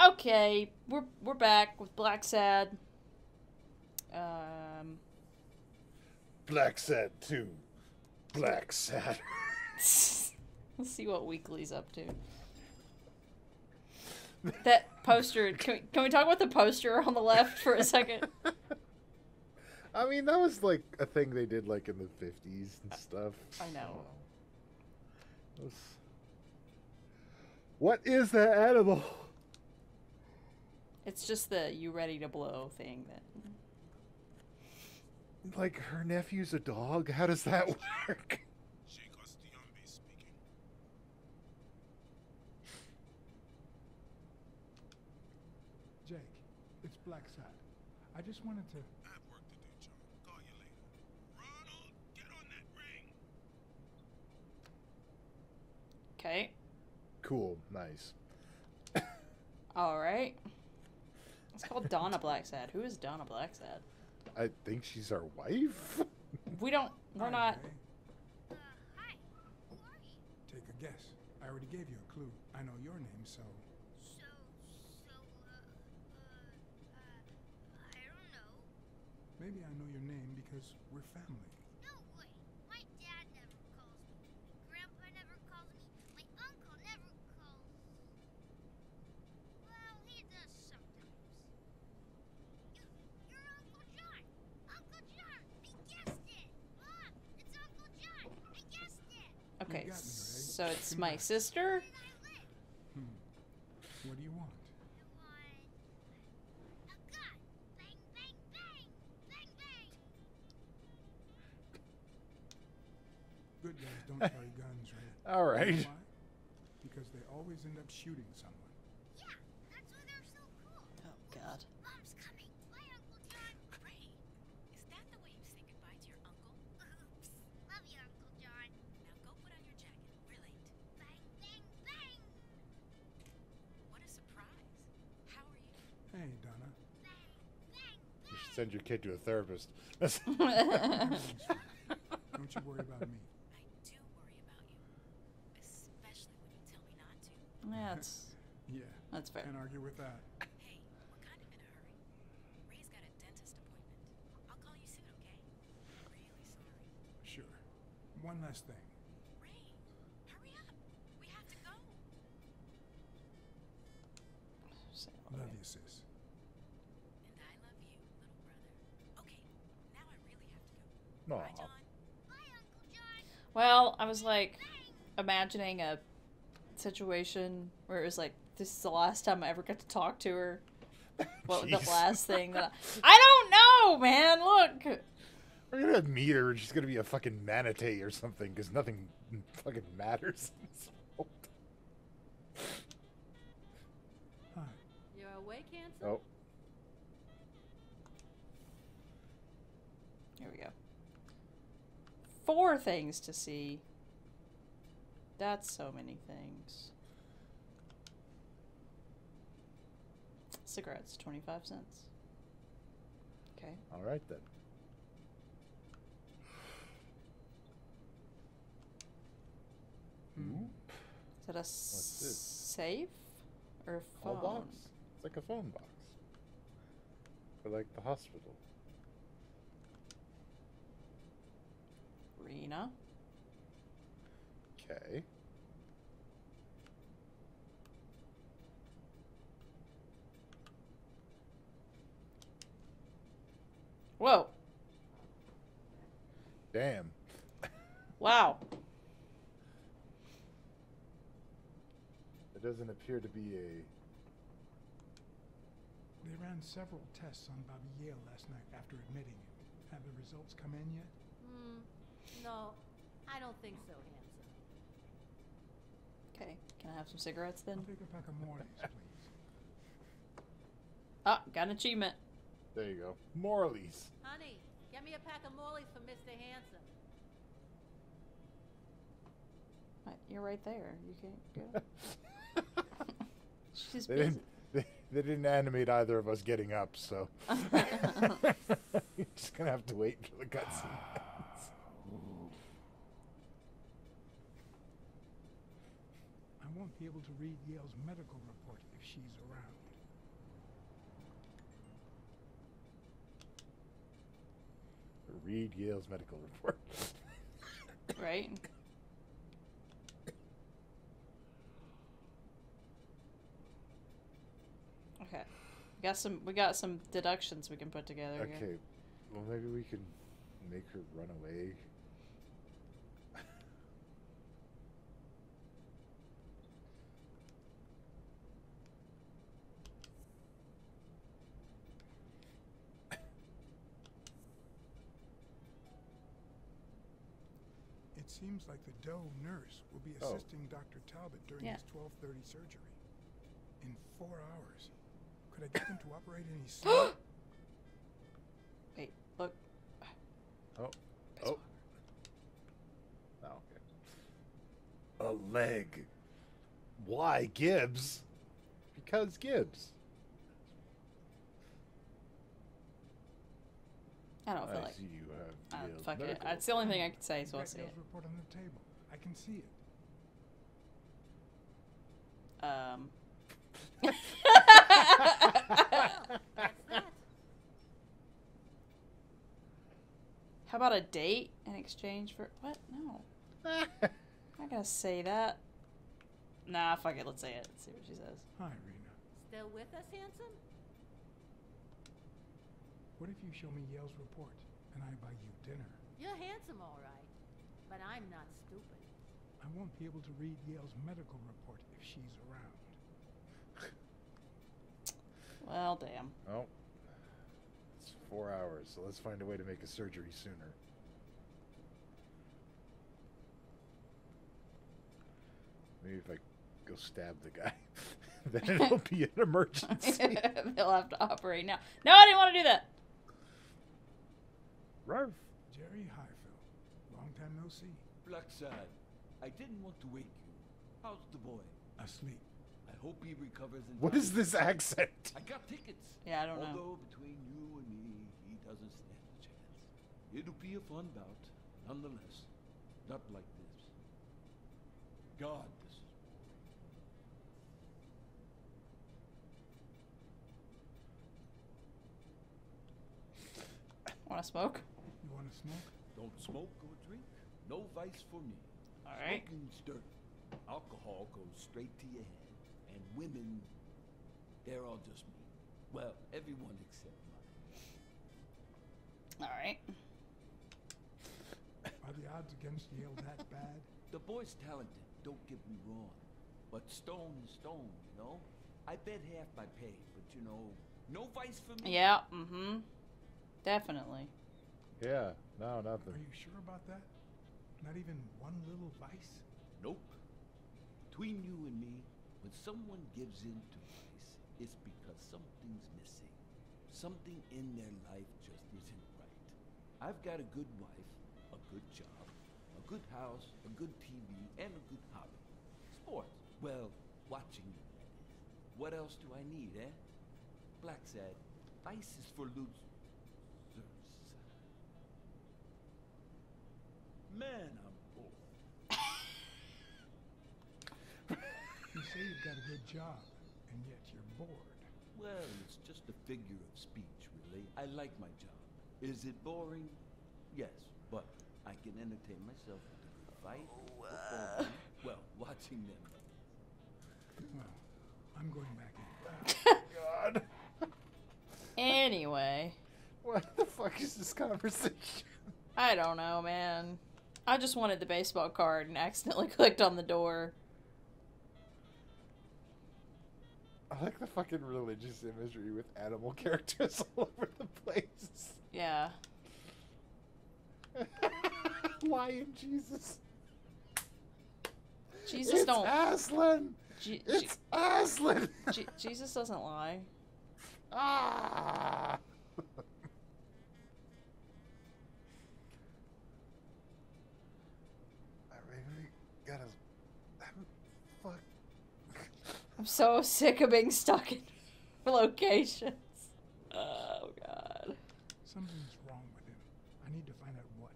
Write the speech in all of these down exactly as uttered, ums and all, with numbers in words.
Okay, we're we're back with Blacksad. Um Blacksad two. Blacksad. Let's see what Weekly's up to. That poster, can we, can we talk about the poster on the left for a second? I mean, that was like a thing they did like in the fifties and stuff. I know. Was... What is that animal? It's just the you ready to blow thing that... Like, her nephew's a dog? How does that work? Jake, it's Blacksad. I just wanted to... I have work to do, John. Call you later. Ronald, get on that ring! Okay. Cool. Nice. Alright. It's called Donna Blacksad. Who is Donna Blacksad? I think she's our wife. We don't... We're hi, not... Uh, hi. Who are you? Take a guess. I already gave you a clue. I know your name, so... Maybe I know your name because we're family. No way! My dad never calls me. My grandpa never calls me. My uncle never calls me. Well, he does sometimes. You, you're Uncle John! Uncle John! I guessed it! Ah, it's Uncle John! I guessed it! Okay, me, right? So it's my sister? Hmm. What do you want? Good guys don't carry guns, right? All right. You know why? Because they always end up shooting someone. Yeah, that's why they're so cool. Oh, God. Mom's coming. My Uncle John. Ray, is that the way you say goodbye to your uncle? Oops. Love you, Uncle John. Now go put on your jacket. We're late. Bang, bang, bang. What a surprise. How are you? Hey, Donna. Bang, bang, bang. You should send your kid to a therapist. Don't you worry about me. Yeah, that's, yeah, that's fair. Can't argue with that. Hey, we're kind of in a hurry. Ray's got a dentist appointment. I'll call you soon, okay? I'm really sorry. Sure. One last thing. Ray, hurry up. We have to go. Love you, sis. And I love you, little brother. Okay, now I really have to go. Bye, John. Bye, Uncle John. Well, I was like imagining a situation where it was like, this is the last time I ever got to talk to her. What Jeez. was the last thing that I, I don't know, man. Look, we're gonna meet her and she's gonna be a fucking manatee or something because nothing fucking matters in this world. Huh. You're awake, handsome? Oh, here we go. Four things to see. That's so many things. Cigarettes, twenty-five cents. Okay. All right, then. Hmm. Is that a safe or a phone? A box. It's like a phone box. For like the hospital. Rena. Okay. Whoa. Damn. Wow. It doesn't appear to be a... They ran several tests on Bobby Yale last night after admitting him. Have the results come in yet? Mm, no, I don't think so, Hank. Okay, can I have some cigarettes then? I'll take a pack of Morleys, please. Ah, got an achievement. There you go. Morleys. Honey, get me a pack of Morleys for Mister Handsome. What? You're right there. You can't go. She's they, busy. Didn't, they, they didn't animate either of us getting up, so. You're just going to have to wait until the cutscene. I won't be able to read Yale's medical report if she's around. Read Yale's medical report. Right. Okay. We got some we got some deductions we can put together. Okay. Here. Well, maybe we can make her run away. It seems like the Doe nurse will be assisting oh. Doctor Talbot during yeah. his twelve thirty surgery. In four hours. Could I get them to operate any sooner? Wait, look. Oh. Oh. Oh, okay. A leg. Why Gibbs? Because Gibbs. I don't feel I like. See you have uh, fuck it. It's the only thing I could say, so I'll see it. Report on the table. I can see it. Um. How about a date in exchange for what? No. I'm not gonna say that. Nah, fuck it. Let's say it. Let's see what she says. Hi, Rena. Still with us, handsome? What if you show me Yale's report, and I buy you dinner? You're handsome, all right, but I'm not stupid. I won't be able to read Yale's medical report if she's around. Well, damn. Oh. It's four hours, so let's find a way to make a surgery sooner. Maybe if I go stab the guy, then it'll be an emergency. They'll have to operate now. No, I didn't want to do that! Ralph. Jerry Highfield. Long time no see. Blacksad, I didn't want to wake you. How's the boy? Asleep. I hope he recovers in time. What is this accent? I got tickets. Yeah, I don't Although, know. Although between you and me, he doesn't stand a chance. It'll be a fun bout, nonetheless. Not like this. God, this is boring. Want to smoke? You want to smoke? Don't smoke or drink. No vice for me. All right. Smoking's dirt. Alcohol goes straight to your head. And women, they're all just me. Well, everyone except mine. All right. Are the odds against Yale that bad? The boy's talented, don't get me wrong. But stone is stone, you know? I bet half my pay, but you know, no vice for me. Yeah, mm-hmm. Definitely. Yeah, no, nothing. Are you sure about that? Not even one little vice? Nope. Between you and me, when someone gives in to vice, it's because something's missing. Something in their life just isn't right. I've got a good wife, a good job, a good house, a good T V, and a good hobby. Sports. Well, watching them, that is. What else do I need, eh? Blacksad, vice is for losers. Man, I'm bored. You say you've got a good job, and yet you're bored. Well, it's just a figure of speech, really. I like my job. Is it boring? Yes, but I can entertain myself with a good fight. Oh, uh... Well, watching them. Well, I'm going back in. Oh, God. Anyway. What the fuck is this conversation? I don't know, man. I just wanted the baseball card and accidentally clicked on the door. I like the fucking religious imagery with animal characters all over the place. Yeah. Lion Jesus. Jesus it's don't. Aslan. Je it's Je Aslan. Je Jesus doesn't lie. Ah. Gotta fuck. I'm so sick of being stuck in locations. Oh God. Something's wrong with him. I need to find out what.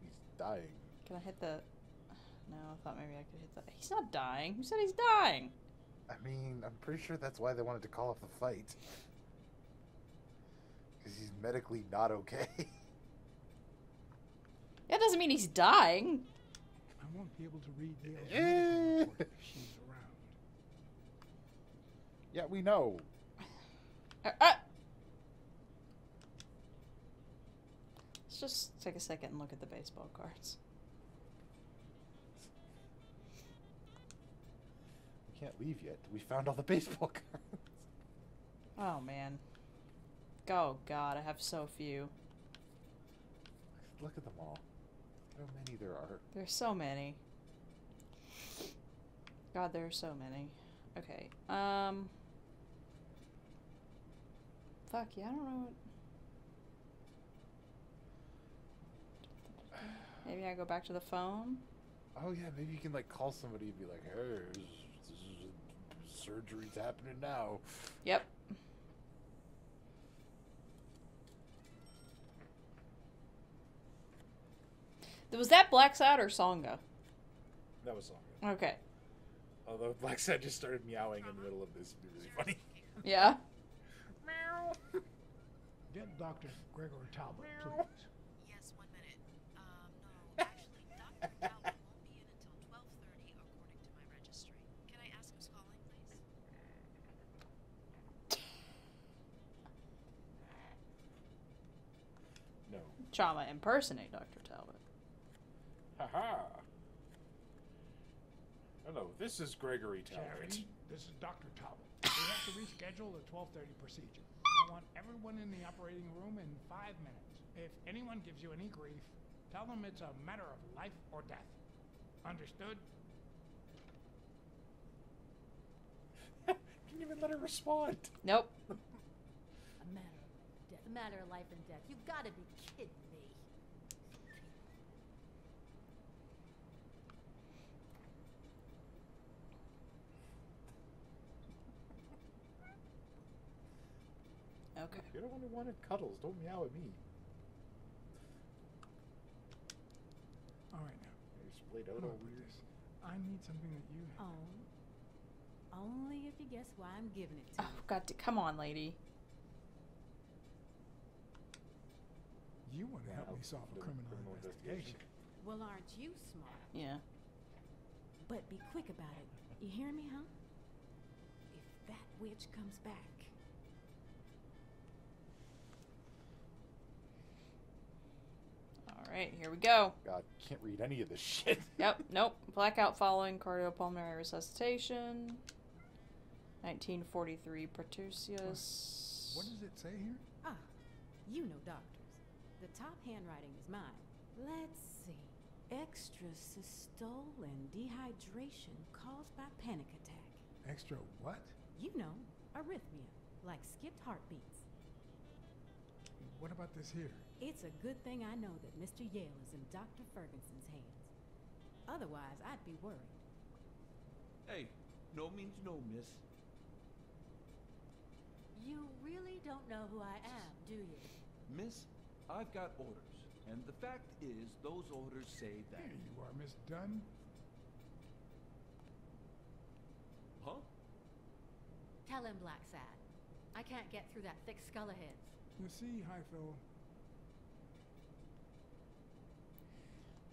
He's dying. Can I hit the? No, I I thought maybe I could hit that. He's not dying. Who said he's dying? I mean, I'm pretty sure that's why they wanted to call off the fight. Because he's medically not okay. That doesn't mean he's dying. I won't be able to read the medical report if she's around. Yeah, we know. Uh, uh. Let's just take a second and look at the baseball cards. We can't leave yet. We found all the baseball cards. Oh, man. Oh, God, I have so few. Look at them all. How many there are. There's so many. God, there are so many. Okay. Um. Fuck yeah, I don't know what... Maybe I go back to the phone? Oh yeah, maybe you can like call somebody and be like, hey, surgery's happening now. Yep. Was that Blacksad or Songa? That was Songa. Okay. Although Blacksad just started meowing in the middle of this. It'd be really funny. Yeah. Meow. Get Doctor Gregory Talbot, please. Yes, one minute. Um, no, actually, Doctor Talbot won't be in until twelve thirty, according to my registry. Can I ask who's calling, please? No. Trauma impersonate Doctor Talbot. Haha. Hello, this is Gregory Talbot. Jerry, this is Doctor Talbot. We have to reschedule the twelve thirty procedure. I want everyone in the operating room in five minutes. If anyone gives you any grief, tell them it's a matter of life or death. Understood? Didn't even let her respond. Nope. A matter of death. A matter of life and death. You've got to be kidding me. Okay. You're the one who wanted cuddles. Don't meow at me. All right, now. You're splayed out over this. I need something that you have. Oh. Only if you guess why I'm giving it to you. Oh, God. Come on, lady. You want to help me solve a criminal, criminal investigation. investigation. Well, aren't you smart? Yeah. But be quick about it. You hear me, huh? If that witch comes back. All right, here we go. God, can't read any of this shit. Yep, nope. Blackout following cardiopulmonary resuscitation. nineteen forty-three, Pertusius. What does it say here? Ah, you know doctors. The top handwriting is mine. Let's see. Extrasystole and dehydration caused by panic attack. Extra what? You know, arrhythmia, like skipped heartbeats. What about this here? It's a good thing I know that Mister Yale is in Doctor Ferguson's hands. Otherwise, I'd be worried. Hey, no means no, miss. You really don't know who I am, do you? Miss, I've got orders. And the fact is, those orders say that... Here you are, Miss Dunn. Huh? Tell him, Blacksad. I can't get through that thick skull of his. You see, Highfield.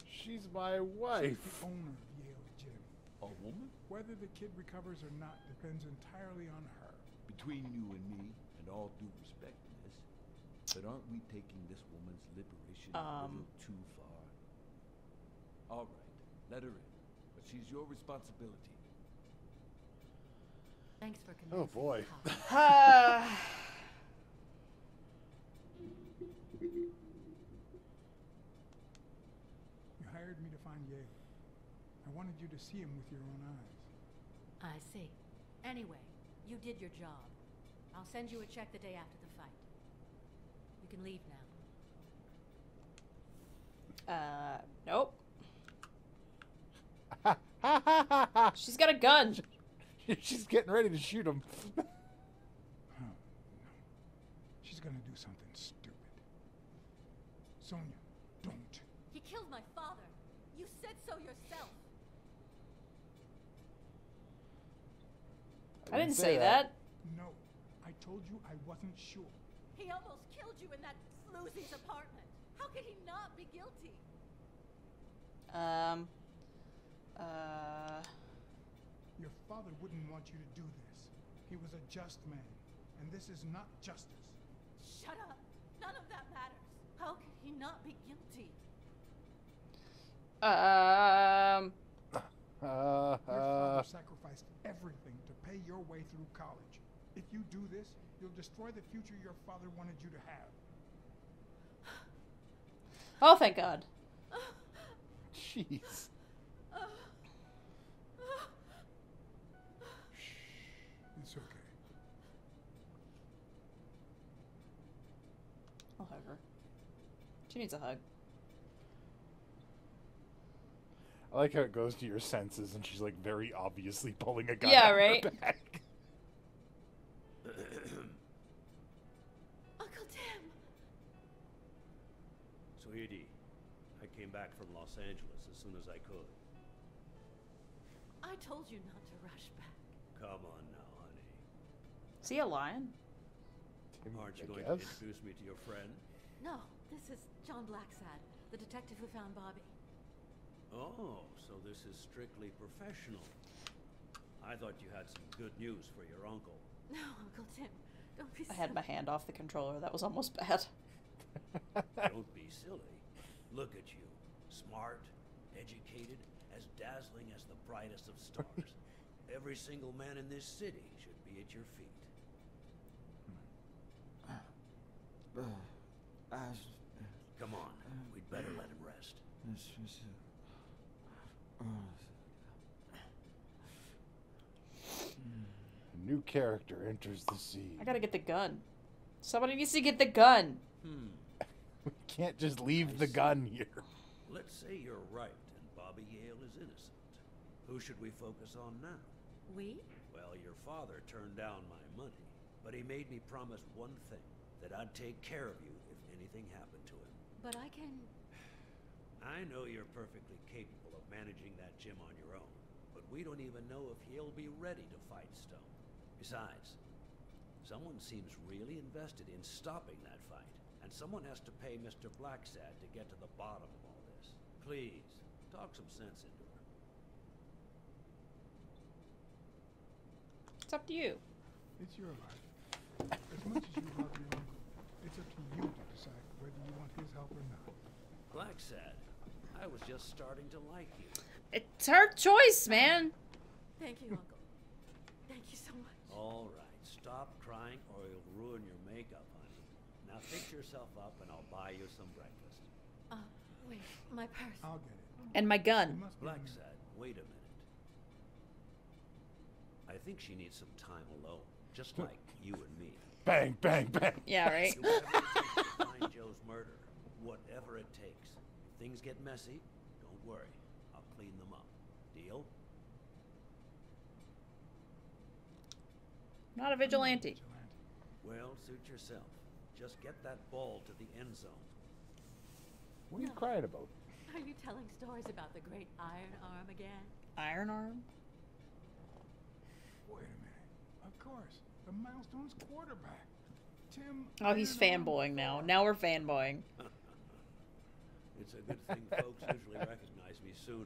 She's my wife. She's the owner of Yale Gym. A woman? Whether the kid recovers or not depends entirely on her. Between you and me, and all due respect, miss, but aren't we taking this woman's liberation um. a little too far? All right, let her in. But she's your responsibility. Thanks for coming. Oh, boy. Me to find Yale. I wanted you to see him with your own eyes. I see. Anyway, you did your job. I'll send you a check the day after the fight. You can leave now. Uh, nope. She's got a gun. She's getting ready to shoot him. Oh, no. She's gonna do something stupid. Sonia, don't. He killed my father. You said so yourself. I didn't say that. that. No, I told you I wasn't sure. He almost killed you in that floozy's apartment. How could he not be guilty? Um. Uh. Your father wouldn't want you to do this. He was a just man, and this is not justice. Shut up. None of that matters. How could he not be guilty? Um. Uh, your father sacrificed everything to pay your way through college. If you do this, you'll destroy the future your father wanted you to have. Oh, thank God. Jeez. It's okay. I'll hug her. She needs a hug. I like how it goes to your senses, and she's like very obviously pulling a gun. Yeah, out right. Her back. Uncle Tim. Sweetie, I came back from Los Angeles as soon as I could. I told you not to rush back. Come on now, honey. Is he a lion? Tim, aren't you going to introduce me to your friend? No, this is John Blacksad, the detective who found Bobby. Oh, so this is strictly professional. I thought you had some good news for your uncle. No, Uncle Tim, don't be silly. I had my hand off the controller. That was almost bad. Don't be silly. Look at you. Smart, educated, as dazzling as the brightest of stars. Every single man in this city should be at your feet. Come on. We'd better let him rest. A new character enters the scene. I gotta get the gun. Somebody needs to get the gun. Hmm. We can't just leave I the see. gun here. Let's say you're right and Bobby Yale is innocent. Who should we focus on now? We? Well, your father turned down my money, but he made me promise one thing, that I'd take care of you if anything happened to him. But I can... I know you're perfectly capable of managing that gym on your own, but we don't even know if he'll be ready to fight Stone. Besides, someone seems really invested in stopping that fight, and someone has to pay Mister Blacksad to get to the bottom of all this. Please, talk some sense into her. It's up to you. It's your life. As much as you love your uncle, it's up to you to decide whether you want his help or not. Blacksad, I was just starting to like you. It's her choice, man. Thank you, Uncle. Thank you so much. All right, stop crying or you'll ruin your makeup, honey. Now fix yourself up and I'll buy you some breakfast. Uh, wait, my purse. I'll get it. And my gun. Blacksad, wait a minute. I think she needs some time alone, just like you and me. Bang, bang, bang. Yeah, right? You have to find Joe's murder. Whatever it takes. If things get messy, don't worry. I'll clean them up. Deal? Not a vigilante. Well, suit yourself. Just get that ball to the end zone. What are you crying about? Are you telling stories about the great Iron Arm again? Iron Arm? Wait a minute. Of course. The Milestone's quarterback. Tim. Oh, he's fanboying now. Now we're fanboying. It's a good thing folks usually recognize me sooner.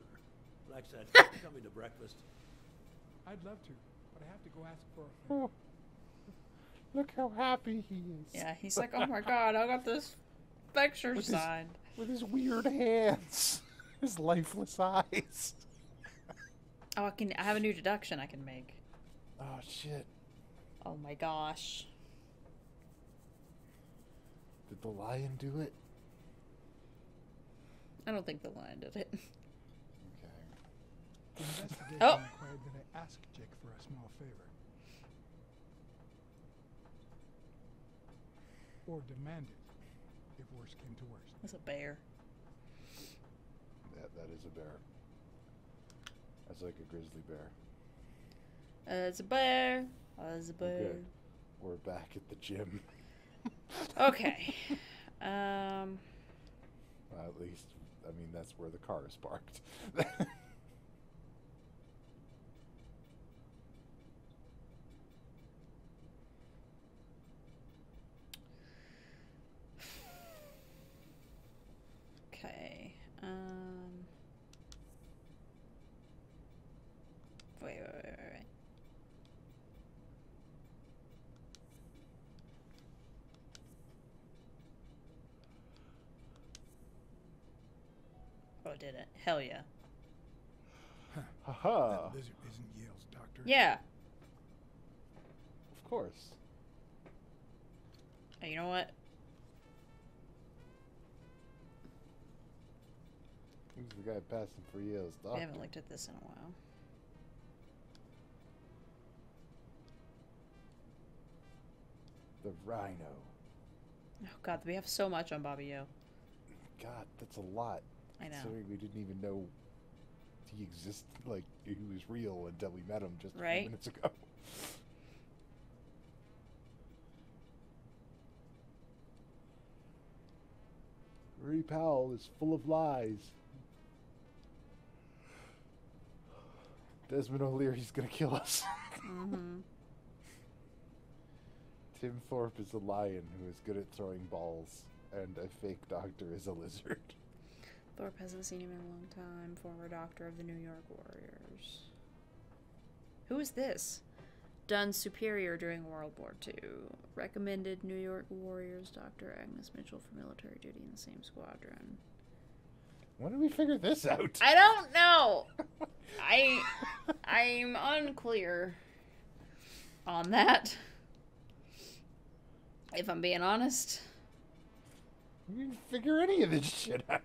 Blacksad, you coming to breakfast? I'd love to, but I have to go ask for a friend. Oh, look how happy he is. Yeah, he's like, oh my God, I got this picture with signed. His, with his weird hands. His lifeless eyes. Oh, I can. I have a new deduction I can make. Oh, shit. Oh my gosh. Did the lion do it? I don't think the lion did it. Okay. The investigation oh. required that I ask Jake for a small favor. Or demand it, if worse came to worse. That's a bear. That that is a bear. That's like a grizzly bear. It's a bear. It's a bear. Okay. We're back at the gym. Okay. Um. Well, at least. I mean, that's where the car is parked. Wait, wait, wait, wait, wait. Oh, did it? Hell yeah. Haha. That lizard isn't Yale's doctor. Yeah. Of course. And you know what? Who's the guy passing for Yale's doctor? I haven't looked at this in a while. The Rhino. Oh God, we have so much on Bobby Yale. God, that's a lot. I know. Sorry, we didn't even know he existed, like he was real until we met him just right? a few minutes ago. Murray Powell is full of lies. Desmond O'Leary's gonna kill us. Mm-hmm. Tim Thorpe is a lion who is good at throwing balls, and a fake doctor is a lizard. Thorpe hasn't seen him in a long time. Former doctor of the New York Warriors. Who is this? Done superior during World War Two. Recommended New York Warriors Doctor Agnes Mitchell for military duty in the same squadron. When did we figure this out? I don't know. I, I'm unclear on that. If I'm being honest. You didn't figure any of this shit out.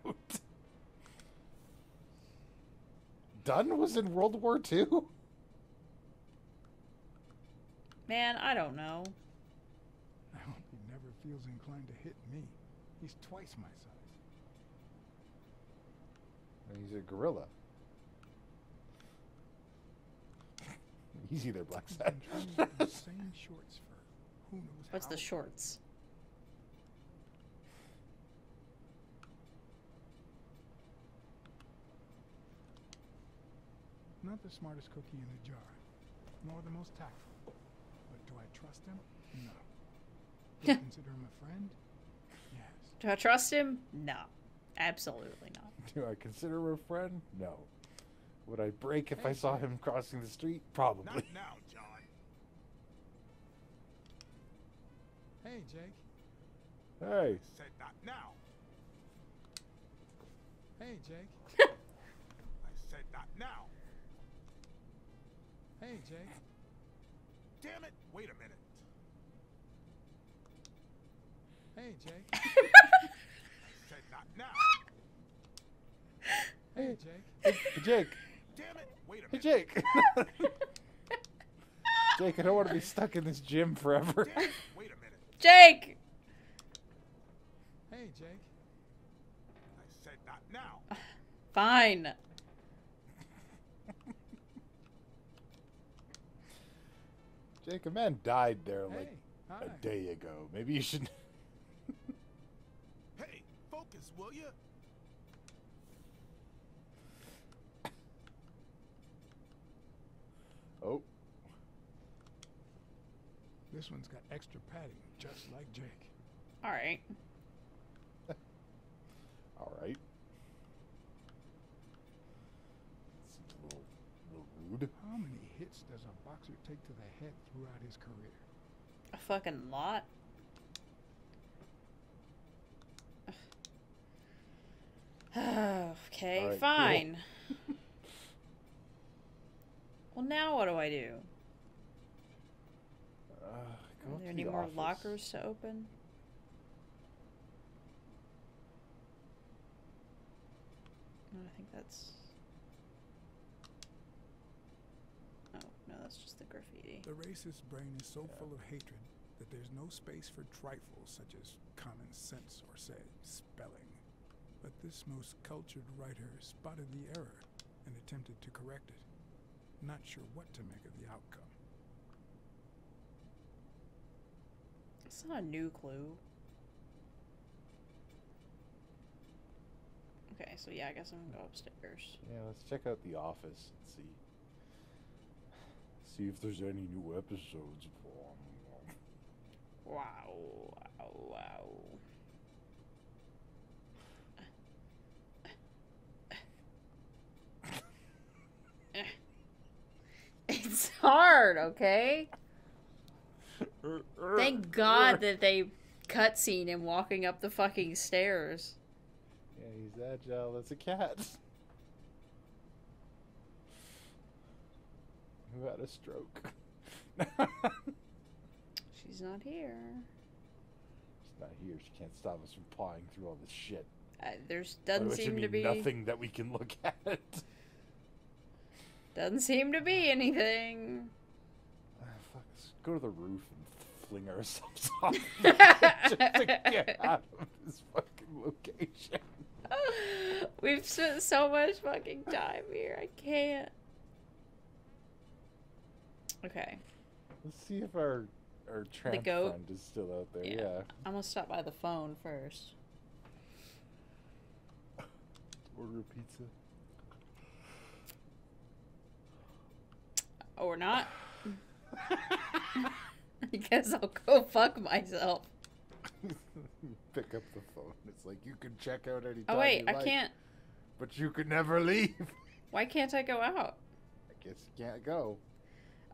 Dunn was in World War Two? Man, I don't know. I hope he never feels inclined to hit me. He's twice my size. And he's a gorilla. Easy there, Blacksad. Same shorts for who knows how. What's the shorts? Not the smartest cookie in the jar, nor the most tactful. But do I trust him? No. Do I consider him a friend? Yes. Do I trust him? No. Absolutely not. Do I consider him a friend? No. Would I break if hey, I saw him crossing the street? Probably. Not now, John. Hey, Jake. Hey. I said not now. Hey, Jake. I said not now. Hey, Jake. Damn it. Wait a minute. Hey, Jake. I said not now. Hey, Jake. Hey, Jake. Damn it. Wait a minute. Hey, Jake. Jake, I don't want to be stuck in this gym forever. Damn it. Wait a minute. Jake. Hey, Jake. I said not now. Fine. Jake, a man died there like hey, a day ago. Maybe you should. Hey, focus, will you? Oh. This one's got extra padding, just like Jake. All right. All right. Seems a little, little rude. How many hits does a boxer take to the head throughout his career? A fucking lot. Okay, right, fine. Cool. Well, now what do I do? Uh, Are there any the more office. lockers to open? No, I think that's... No, that's just the graffiti. The racist brain is so yeah. full of hatred that there's no space for trifles such as common sense or, say, spelling. But this most cultured writer spotted the error and attempted to correct it. Not sure what to make of the outcome. It's not a new clue. Okay, so yeah, I guess I'm gonna go upstairs. Yeah, let's check out the office and see. See if there's any new episodes. Wow, wow, wow. It's hard, okay? Thank God that they cutscene him walking up the fucking stairs. Yeah, he's agile as a cat. Who had a stroke? She's not here. She's not here. She can't stop us from pawing through all this shit. Uh, there's doesn't seem to be nothing that we can look at. Doesn't seem to be anything. Uh, fuck, let's go to the roof and fling ourselves off just to get out of this fucking location. We've spent so much fucking time here. I can't. Okay. Let's see if our our tramp friend is still out there. Yeah. yeah. I'm gonna stop by the phone first. Order a pizza. Or not. I guess I'll go fuck myself. Pick up the phone. It's like you can check out anytime. Oh wait, you I like, can't. But you could never leave. Why can't I go out? I guess you can't go.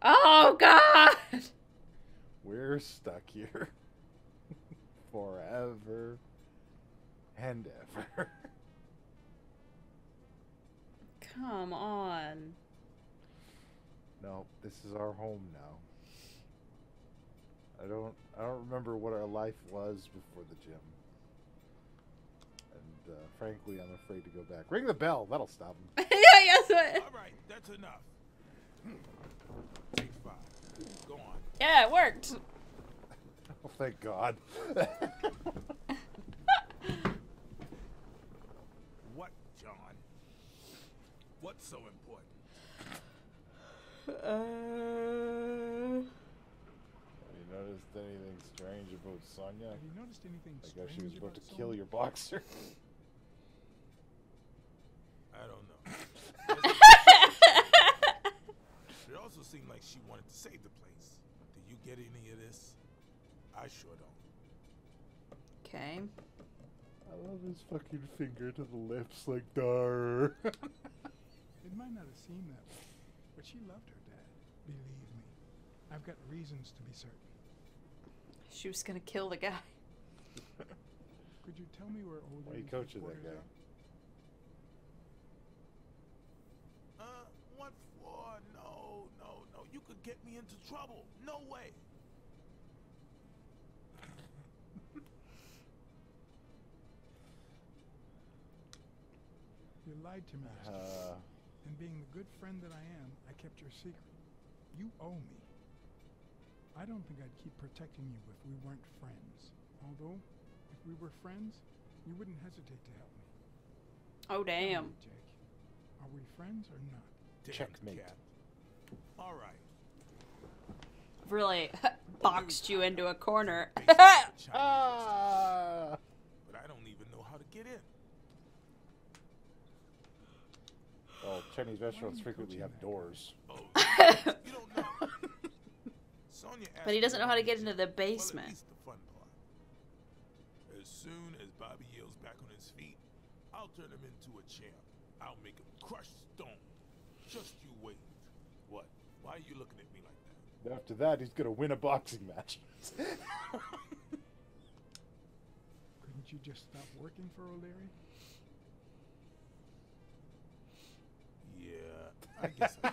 Oh God! We're stuck here forever and ever. Come on. No, this is our home now. I don't I don't remember what our life was before the gym. And uh, frankly, I'm afraid to go back. Ring the bell. That'll stop him. Yeah, yes. It. All right, that's enough. Take five. Go on. Yeah, it worked. Oh, thank God. What, John? What's so important? Uh, have you noticed anything strange about Sonia? Have you noticed anything like strange? Like how she was about, about to Sonia? Kill your boxer? I don't know. It also seemed like she wanted to save the place. Do you get any of this? I sure don't. Okay. I love his fucking finger to the lips like darrr. It might not have seemed that way. But she loved her dad. Believe me. I've got reasons to be certain. She was gonna kill the guy. Could you tell me where old Why are you coaching that guy? Are? Uh, what for? No, no, no. You could get me into trouble. No way. You lied to me. Uh, And being the good friend that I am, I kept your secret. You owe me. I don't think I'd keep protecting you if we weren't friends. Although, if we were friends, you wouldn't hesitate to help me. Oh, damn. Me, Jake. Are we friends or not? Checkmate. All right. I've really boxed you into a corner. But I don't even know how to get in. Well, Chinese restaurants frequently have doors. Oh, you don't know. Sonia but he doesn't know how to get into the basement. Well, at least the fun part. As soon as Bobby Yale's back on his feet, I'll turn him into a champ. I'll make him crush stone. Just you wait. What? Why are you looking at me like that? After that, he's gonna win a boxing match. Couldn't you just stop working for O'Leary? I guess I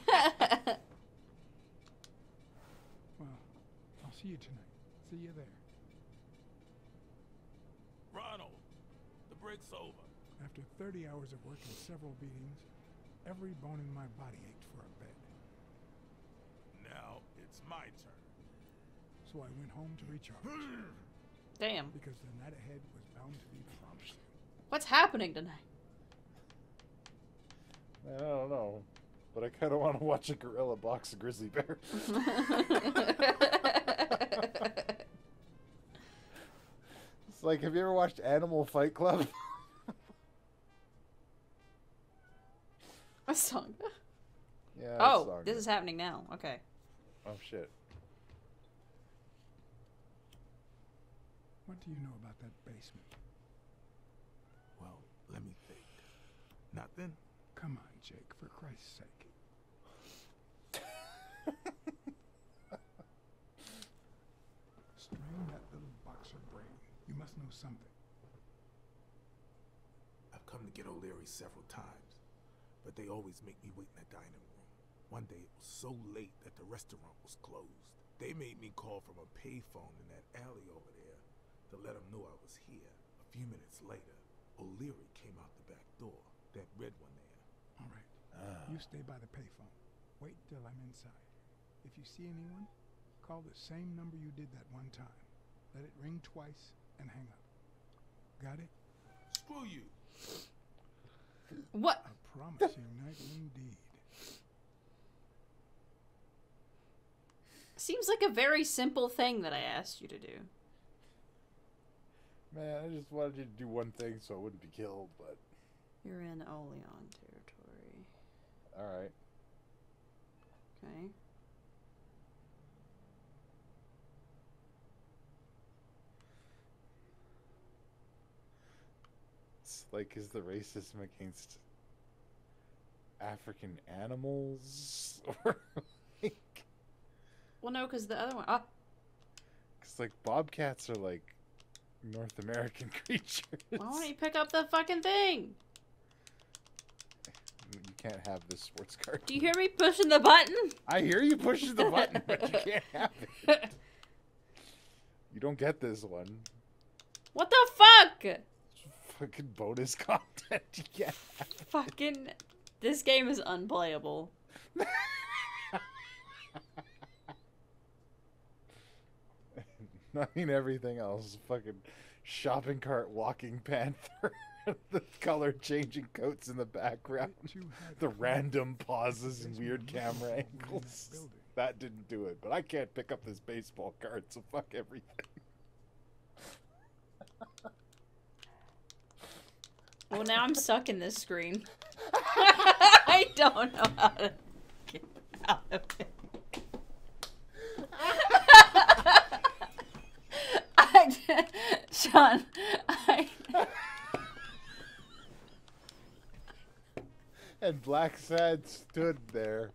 well, I'll see you tonight. See you there. Ronald, the break's over. After thirty hours of work and several beatings, every bone in my body ached for a bed. Now it's my turn. So I went home to recharge. Damn. Because the night ahead was bound to be promising. What's happening tonight? I don't know. But I kind of want to watch a gorilla box a grizzly bear. It's like, have you ever watched Animal Fight Club? A song. Yeah. Oh, song. This is happening now. Okay. Oh shit. What do you know about that basement? Well, let me think. Nothing. Come on, Jake, for Christ's sake. something. I've come to get O'Leary several times, but they always make me wait in the dining room. One day it was so late that the restaurant was closed. They made me call from a payphone in that alley over there to let them know I was here. A few minutes later, O'Leary came out the back door, that red one there. All right, uh. you stay by the payphone. Wait till I'm inside. If you see anyone, call the same number you did that one time. Let it ring twice and hang up. Got it? Screw you. What? A promising night indeed. Seems like a very simple thing that I asked you to do. Man, I just wanted you to do one thing so I wouldn't be killed, but... You're in Oleon territory. Alright. Okay. Like, is the racism against African animals? Or, like... Well, no, because the other one... Because, ah. like, bobcats are, like, North American creatures. Why don't you pick up the fucking thing? You can't have this sports card. Do you hear me pushing the button? I hear you pushing the button, but you can't have it. You don't get this one. What the fuck? Fucking bonus content. Yeah. Fucking. This game is unplayable. I mean, everything else. Fucking shopping cart, walking panther, the color changing coats in the background, the random pauses and weird camera angles. That didn't do it, but I can't pick up this baseball card, so fuck everything. Well, now I'm stuck in this screen. I don't know how to get out of it. I, Sean, I... And Blacksad stood there,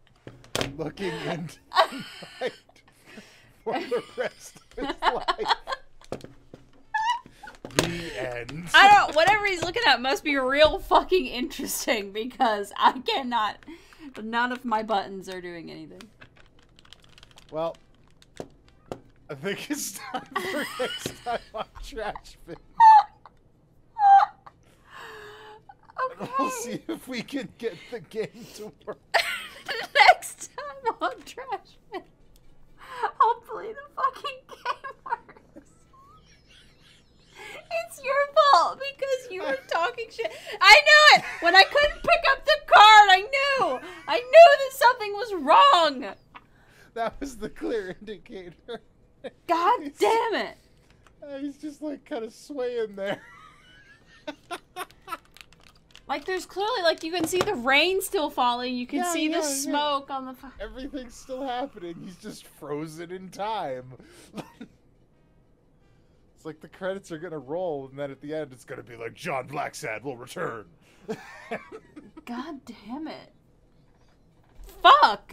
looking into the night for the rest of his life. End. I don't. Whatever he's looking at must be real fucking interesting because I cannot. None of my buttons are doing anything. Well, I think it's time for next time on TrashBin. Okay. We'll see if we can get the game to work. Next time on TrashBin. Hopefully the fucking game works. It's your fault because you were talking shit. I knew it! When I couldn't pick up the card, I knew! I knew that something was wrong! That was the clear indicator. God he's, damn it! Uh, he's just like kind of swaying there. Like there's clearly, like you can see the rain still falling, you can yeah, see yeah, the yeah. smoke on the fire. Everything's still happening, he's just frozen in time. Like the credits are gonna roll, and then at the end it's gonna be like John Blacksad will return. God damn it! Fuck.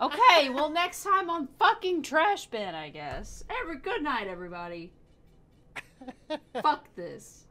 Okay, well next time on fucking TrashBin, I guess. Every good night, everybody. Fuck this.